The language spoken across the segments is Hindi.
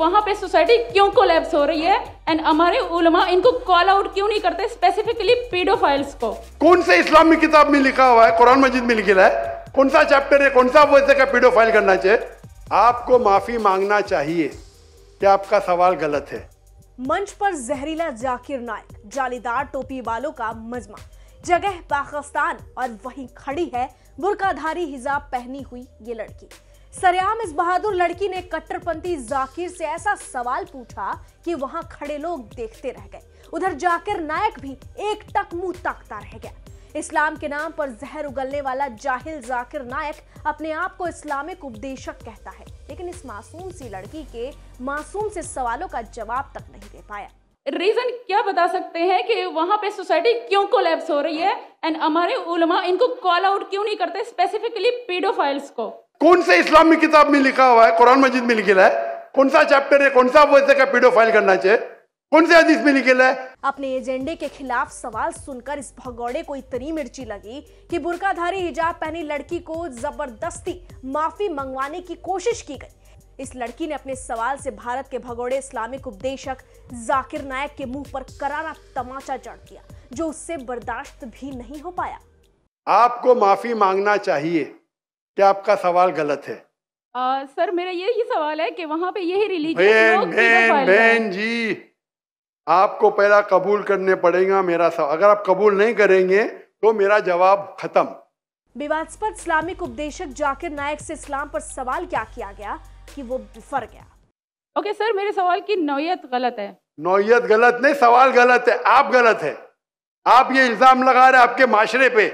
वहाँ पे सोसाइटी क्यों कोलैप्स हो रही है एंड हमारे उलमा इनको कॉल आउट क्यों नहीं करते स्पेसिफिकली पीडोफाइल्स को। कौन से इस्लामी किताब में लिखा हुआ है, कुरान मजीद में लिखा है, कौन सा चैप्टर है, कौन सा वजह का पीडोफाइल करना चाहिए? आपको माफी मांगना चाहिए कि आपका सवाल गलत है। मंच पर जहरीला जाकिर नाइक, जालीदार टोपी वालों का मजमा, जगह पाकिस्तान और वहीं खड़ी है बुर्काधारी हिजाब पहनी हुई ये लड़की। सरेआम इस बहादुर लड़की ने कट्टरपंथी जाकिर से ऐसा सवाल पूछा कि वहां खड़े लोग देखते रह गए। उधर जाकिर नाइक भी एक टक मुंह ताकता रह गया। इस्लाम के नाम पर जहर उगलने वाला जाहिल जाकिर नाइक अपने आप को इस्लामिक उपदेशक कहता है, लेकिन इस मासूम सी लड़की के मासूम से सवालों का जवाब तक नहीं दे पाया। रीजन क्या बता सकते हैं कि वहाँ पे सोसाइटी क्यों कोलैप्स हो रही है एंड हमारे उलमा इनको कॉल आउट क्यों नहीं करते स्पेसिफिकली पीडोफाइल्स को। कौन से इस्लामी किताब में लिखा हुआ है, कुरान मजीद में लिखा है, कौन सा चैप्टर है, कौन सा वजह का पीडोफाइल करना चाहिए, कौन से हदीस में लिखा है। अपने एजेंडे के खिलाफ सवाल सुनकर इस भगोड़े को इतनी मिर्ची लगी कि बुर्काधारी हिजाब पहनी लड़की को जबरदस्ती माफी मंगवाने की कोशिश की गई। इस लड़की ने अपने सवाल से भारत के भगोड़े इस्लामिक उपदेशक जाकिर नाइक के मुंह पर करारा तमाचा जड़ दिया, जो उससे बर्दाश्त भी नहीं हो पाया। आपको माफी मांगना चाहिए कि आपका सवाल गलत है। सर मेरा यही सवाल है कि वहाँ पे यही रिलीजियस लोग बहन जी आपको पहला कबूल करने पड़ेगा मेरा सवाल। अगर आप कबूल नहीं करेंगे तो मेरा जवाब खत्म। विवादास्पद इस्लामिक उपदेशक जाकिर नाइक से इस्लाम पर सवाल क्या किया गया कि वो बिफर गया। ओके सर मेरे सवाल की नौयत गलत है। नौयत गलत नहीं, सवाल गलत है, आप गलत है। आप ये इल्जाम लगा रहे आपके माशरे पे,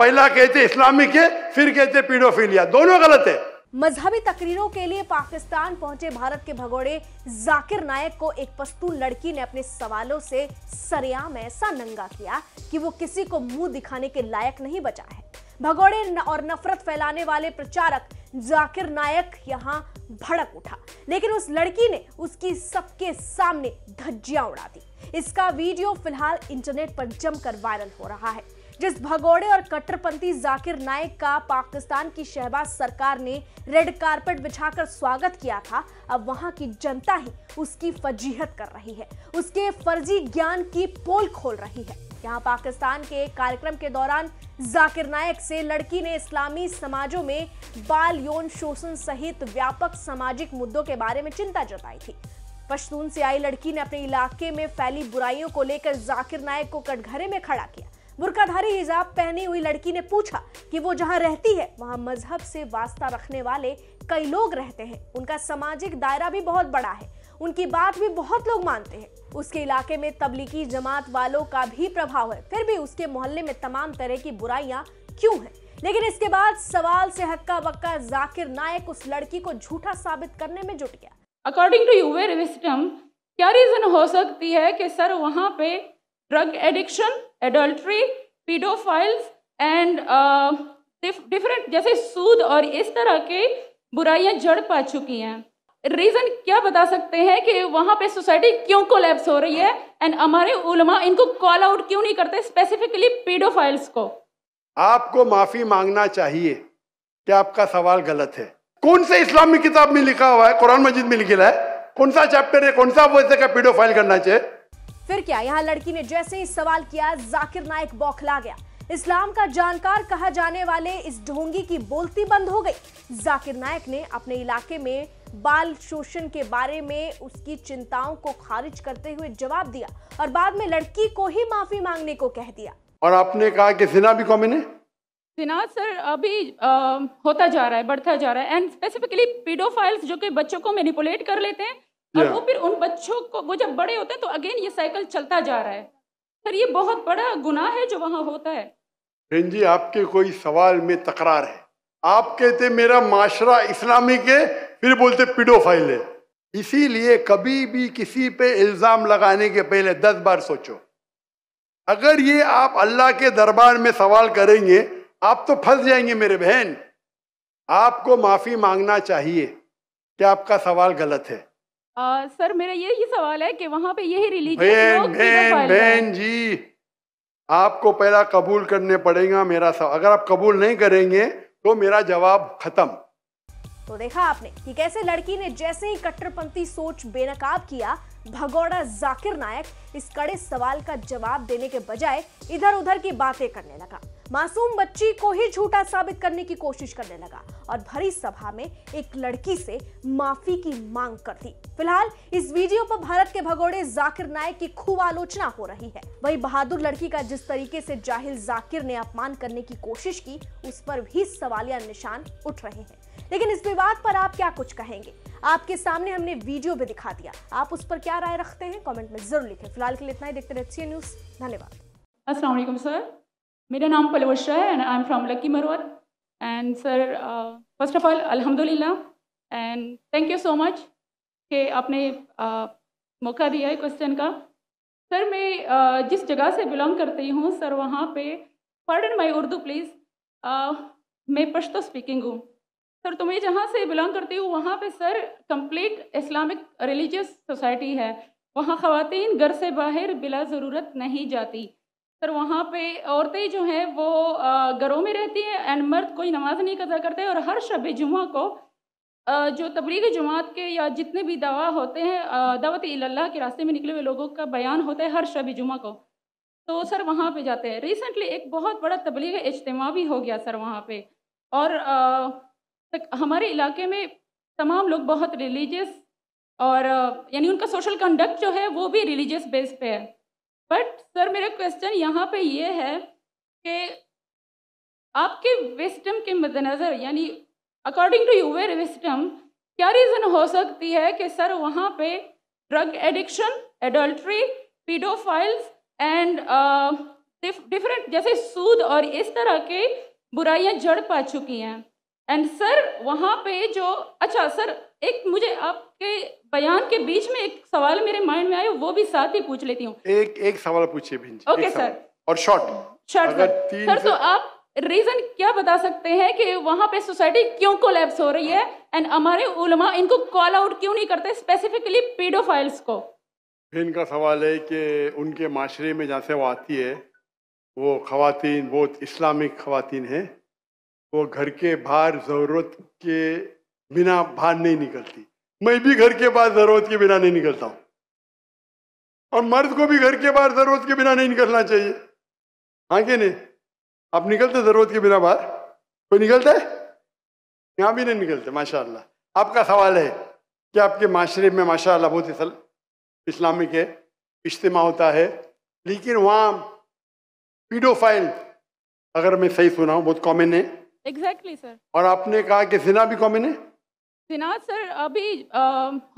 पहला कहते इस्लामिक है फिर कहते पीडोफिलिया, दोनों गलत है। मजहबी तकरीरों के लिए पाकिस्तान पहुंचे भारत के भगोड़े जाकिर नाइक को एक पस्तून लड़की ने अपने सवालों से सरेआम ऐसा नंगा किया कि वो किसी को मुंह दिखाने के लायक नहीं बचा है। भगोड़े और नफरत फैलाने वाले प्रचारक जाकिर नाइक यहाँ भड़क उठा, लेकिन उस लड़की ने उसकी सबके सामने धज्जियां उड़ा दी। इसका वीडियो फिलहाल इंटरनेट पर जमकर वायरल हो रहा है। जिस भगोड़े और कट्टरपंथी जाकिर नाइक का पाकिस्तान की शहबाज सरकार ने रेड कार्पेट बिछाकर स्वागत किया था, अब वहां की जनता ही उसकी फजीहत कर रही है, उसके फर्जी ज्ञान की पोल खोल रही है। यहाँ पाकिस्तान के एक कार्यक्रम के दौरान जाकिर नाइक से लड़की ने इस्लामी समाजों में बाल यौन शोषण सहित व्यापक सामाजिक मुद्दों के बारे में चिंता जताई थी। पश्तून से आई लड़की ने अपने इलाके में फैली बुराइयों को लेकर जाकिर नाइक को कटघरे में खड़ा किया। बुर्काधारी हिजाब पहनी हुई लड़की ने पूछा कि वो जहाँ रहती है वहाँ मजहब से वास्ता रखने वाले कई लोग रहते हैं, उनका सामाजिक दायरा भी बहुत बड़ा है, उनकी बात भी बहुत लोग मानते हैं, उसके इलाके में तबलीगी जमात वालों का भी प्रभाव है, फिर भी उसके मोहल्ले में तमाम तरह की बुराइयां क्यों हैं? लेकिन इसके बाद सवाल से हक्का बक्का जाकिर नाइक उस लड़की को झूठा साबित करने में जुट गया। अकॉर्डिंग टू योर विजडम क्या रीजन हो सकती है कि सर वहाँ पे drug addiction, adultery, paedophiles and different जैसे सूद और इस तरह की बुराइयां जड़ पा चुकी हैं। रीजन क्या बता सकते हैं कि वहाँ पे सोसाइटी क्यों कोलैप्स हो रही है एंड हमारे उलमा इनको कॉल आउट क्यों नहीं करते स्पेसिफिकली पीडोफाइल्स को। आपको माफी मांगना चाहिए कि आपका सवाल गलत है। कौन से इस्लामी किताब में लिखा हुआ है, कुरान मजीद में लिखा है, कौन सा चैप्टर है, कौन सा वजह का पीडोफाइल करना चाहिए। फिर क्या, यहाँ लड़की ने जैसे ही सवाल किया जाकिर नाइक बौखला गया। इस्लाम का जानकार कहा जाने वाले इस ढोंगी की बोलती बंद हो गई। जाकिर नाइक ने अपने इलाके में बाल शोषण के बारे में उसकी चिंताओं को खारिज करते हुए जवाब दिया और बाद में लड़की को ही माफी मांगने को कह दिया। और आपने कहा कि सिना भी कॉमन है। सिना सर अभी होता जा रहा है, बढ़ता जा रहा है एंड स्पेसिफिकली पीडोफाइल्स जो कि बच्चों को मैनिपुलेट कर लेते हैं और वो फिर उन बच्चों को वो जब बड़े होते हैं तो अगेन ये साइकिल चलता जा रहा है। सर ये बहुत बड़ा गुनाह है जो वहाँ होता है। बहन जी आपके कोई सवाल में तकरार है। आप कहते मेरा माशरा इस्लामिक है फिर बोलते पीडोफाइल है। इसीलिए कभी भी किसी पे इल्ज़ाम लगाने के पहले 10 बार सोचो। अगर ये आप अल्लाह के दरबार में सवाल करेंगे आप तो फंस जाएंगे मेरे बहन। आपको माफ़ी मांगना चाहिए कि आपका सवाल गलत है। सर मेरा यही सवाल है कि वहाँ पे यही रिलीजियस लोग बहन जी आपको पहला कबूल करने पड़ेगा मेरा सवाल। अगर आप कबूल नहीं करेंगे तो मेरा जवाब खत्म। तो देखा आपने कि कैसे लड़की ने जैसे ही कट्टरपंथी सोच बेनकाब किया, भगोड़ा जाकिर नायक इस कड़े सवाल का जवाब देने के बजाय इधर उधर की बातें करने लगा, मासूम बच्ची को ही झूठा साबित करने की कोशिश करने लगा और भरी सभा में एक लड़की से माफी की मांग कर दी। फिलहाल इस वीडियो पर भारत के भगोड़े जाकिर नायक की खूब आलोचना हो रही है। वही बहादुर लड़की का जिस तरीके से जाहिल जाकिर ने अपमान करने की कोशिश की, उस पर भी सवालिया निशान उठ रहे हैं। लेकिन इस विवाद पर आप क्या कुछ कहेंगे? आपके सामने हमने वीडियो भी दिखा दिया, आप उस पर क्या राय रखते हैं कमेंट में जरूर लिखें। फिलहाल के लिए इतना ही, देखते रहिए न्यूज़, धन्यवाद। अस्सलाम वालेकुम सर, मेरा नाम पलवशा है and I am from Lakki Marwat and sir first of all अल्हम्दुलिल्लाह and thank you so much कि आपने मौका दिया है क्वेश्चन का। सर मैं जिस जगह से बिलोंग करती हूँ सर वहाँ पे पार्डन माय उर्दू प्लीज़, मैं पश्तो स्पीकिंग हूँ सर। तो मैं जहाँ से बिलोंग करती हूँ वहाँ पे sir complete Islamic religious society है, वहाँ ख़वातीन घर से बाहर बिला ज़रूरत नहीं जाती सर। वहाँ पे औरतें जो हैं वो घरों में रहती हैं एंड मर्द कोई नमाज नहीं अदा करते और हर शब जुम्मा को जो तबलीगी जमात के या जितने भी दावा होते हैं दावत इल्लाह के रास्ते में निकले हुए लोगों का बयान होता है हर शब जुम्मा को, तो सर वहाँ पे जाते हैं। रिसेंटली एक बहुत बड़ा तबलीगी इज्तिमा भी हो गया सर वहाँ पे और हमारे इलाके में तमाम लोग बहुत रिलीजियस और यानी उनका सोशल कंडक्ट जो है वो भी रिलीजियस बेस पे है। बट सर मेरा क्वेश्चन यहाँ पे ये है कि आपके विस्टम के मद्देनज़र यानी अकॉर्डिंग टू यूर विस्टम क्या रीज़न हो सकती है कि सर वहाँ पे drug addiction, adultery, paedophiles and different जैसे सूद और इस तरह के बुराइयाँ जड़ पा चुकी हैं एंड सर वहाँ पे जो अच्छा सर एक मुझे आपके बयान के बीच में एक सवाल मेरे माइंड में आया वो भी साथ ही पूछ लेती हूँ। एक सवाल पूछिए भिंजी। ओके सर और शॉर्ट सर तो आप रीजन क्या बता सकते हैं कि वहाँ पे सोसाइटी क्यों कोलैप्स हो रही है एंड हमारे उलमा इनको कॉल आउट क्यों नहीं करते स्पेसिफिकली पीडोफाइल्स को? इनका सवाल है कि उनके माशरे में जहाँ से वो आती है वो खवातीन बहुत इस्लामिक खवातीन है, वो घर के बाहर ज़रूरत के बिना बाहर नहीं निकलती। मैं भी घर के बाहर ज़रूरत के बिना नहीं निकलता हूँ और मर्द को भी घर के बाहर ज़रूरत के बिना नहीं निकलना चाहिए। हाँ कि नहीं? आप निकलते ज़रूरत के बिना बाहर? कोई निकलता है? यहाँ भी नहीं निकलते माशाल्लाह। आपका सवाल है कि आपके माशरे में माशाल्लाह बहुत इस्लामिक है, इज्तिमा होता है, लेकिन वहाँ पीडोफाइल अगर मैं सही सुना हूँ बहुत कॉमन है। Exactly sir. और आपने कहा कि जिना भी कॉमन है? जिना सर अभी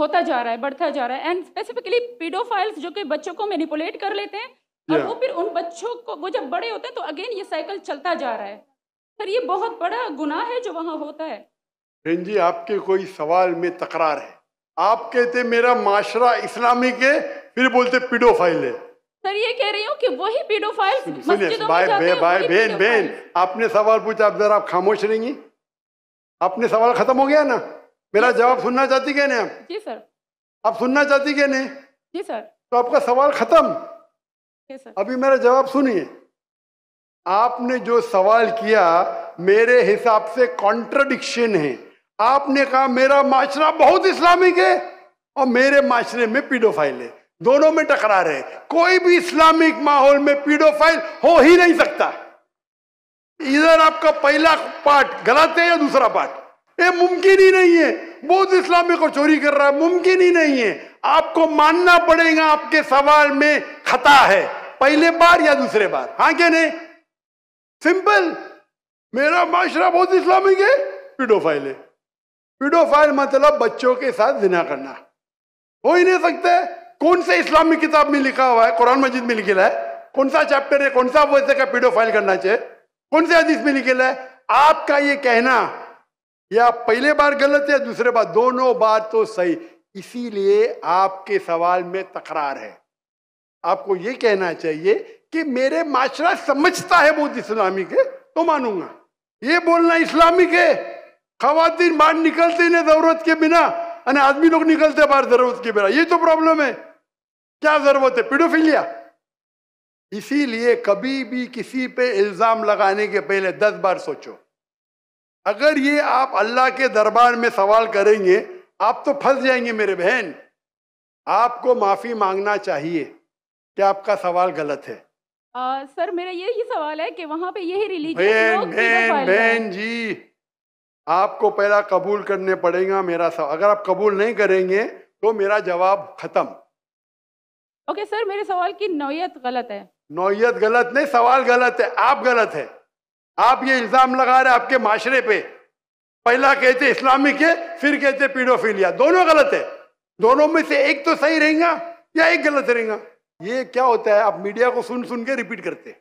होता जा रहा है, बढ़ता जा रहा है एंड स्पेसिफिकली पीडोफाइल्स जो कि बच्चों को मैनिपुलेट कर लेते हैं और वो फिर उन बच्चों को वो जब बड़े होते हैं तो अगेन ये साइकिल चलता जा रहा है सर। ये बहुत बड़ा गुनाह है जो वहाँ होता है। बहन जी आपके कोई सवाल में तकरार है, आप कहते मेरा माशरा इस्लामिक है फिर बोलते पीडोफाइल है। सर ये कह रही हूँ कि वही पीडोफाइल्स मस्जिदों में जाते हैं। भाई बहन आपने सवाल पूछा, आप जरा खामोश रहेंगी? आपने सवाल खत्म हो गया ना, मेरा जवाब सुनना चाहती क्या नहीं? आप जी सर। आप सुनना चाहती क्या नहीं? जी सर। तो आपका सवाल खत्म, अभी मेरा जवाब सुनिए। आपने जो सवाल किया मेरे हिसाब से कॉन्ट्रडिक्शन है। आपने कहा मेरा माशरा बहुत इस्लामिक है और मेरे माशरे में पीडोफाइल है, दोनों में टकरार है। कोई भी इस्लामिक माहौल में पीडोफाइल हो ही नहीं सकता। इधर आपका पहला पार्ट गलत है या दूसरा पार्ट, ये मुमकिन ही नहीं है। बहुत इस्लामिक को चोरी कर रहा है, मुमकिन ही नहीं है। आपको मानना पड़ेगा आपके सवाल में खता है, पहले बार या दूसरे बार। हाँ क्या नहीं? सिंपल, मेरा माशरा बहुत इस्लामिक है, पीडोफाइल है। पीडोफाइल मतलब बच्चों के साथ जिना करना, हो ही नहीं सकता है। कौन से इस्लामिक किताब में लिखा हुआ है, कुरान मजीद में लिखेला है? कौन सा चैप्टर है, कौन सा वैसे का पीडोफाइल करना चाहिए, कौन से हदीस में लिखेला है? आपका ये कहना या पहले बार गलत है दूसरे बार, दोनों बार तो सही। इसीलिए आपके सवाल में तकरार है। आपको ये कहना चाहिए कि मेरे माशरा समझता है बहुत इस्लामिक है तो मानूंगा, ये बोलना इस्लामिक है। खवातीन बाहर निकलते नहीं जरूरत के बिना, आदमी लोग निकलते बाहर जरूरत के बिना, ये तो प्रॉब्लम है। क्या जरूरत है पीडोफिलिया? इसीलिए कभी भी किसी पे इल्जाम लगाने के पहले 10 बार सोचो। अगर ये आप अल्लाह के दरबार में सवाल करेंगे आप तो फंस जाएंगे मेरे बहन। आपको माफ़ी मांगना चाहिए कि आपका सवाल गलत है। सर मेरा यही सवाल है कि वहाँ पे यही रिलीजियस लोग बहन जी आपको पहला कबूल करने पड़ेगा मेरा सवाल। अगर आप कबूल नहीं करेंगे तो मेरा जवाब खत्म। ओके सर मेरे सवाल की नौयत गलत है। नौयत गलत नहीं, सवाल गलत है, आप गलत है। आप ये इल्ज़ाम लगा रहे आपके माशरे पे, पहला कहते इस्लामिक है फिर कहते पीडोफीलिया, दोनों गलत है। दोनों में से एक तो सही रहेगा या एक गलत रहेगा। ये क्या होता है आप मीडिया को सुन सुन के रिपीट करते हैं।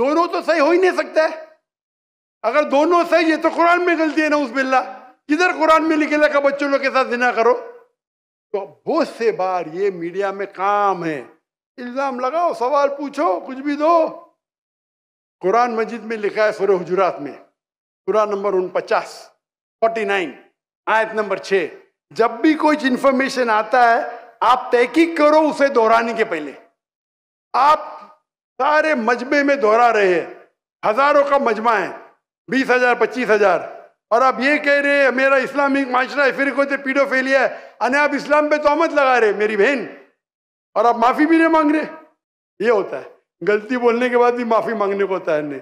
दोनों तो सही हो ही नहीं सकता है। अगर दोनों सही है तो कुरान में गलती है ना। उस बिल्ला किधर कुरान में लिखे लगा बच्चों लोग के साथ जिना करो। तो बहुत से बार ये मीडिया में काम है, इल्ज़ाम लगाओ, सवाल पूछो, कुछ भी दो। कुरान मजीद में लिखा है सूरह हुजूरात में कुरान नंबर 49 आयत नंबर 6, जब भी कोई इन्फॉर्मेशन आता है आप तहकीक करो उसे दोहराने के पहले। आप सारे मजमे में दोहरा रहे हैं, हजारों का मजमा है, 20,000 25,000, और आप ये कह रहे हैं मेरा इस्लामिक माशरा है फिर कोई पीडोफेलिया है। अने आप इस्लाम पे तोहमत लगा रहे मेरी बहन, और आप माफ़ी भी नहीं मांग रहे। ये होता है गलती बोलने के बाद भी माफ़ी मांगने को होता है।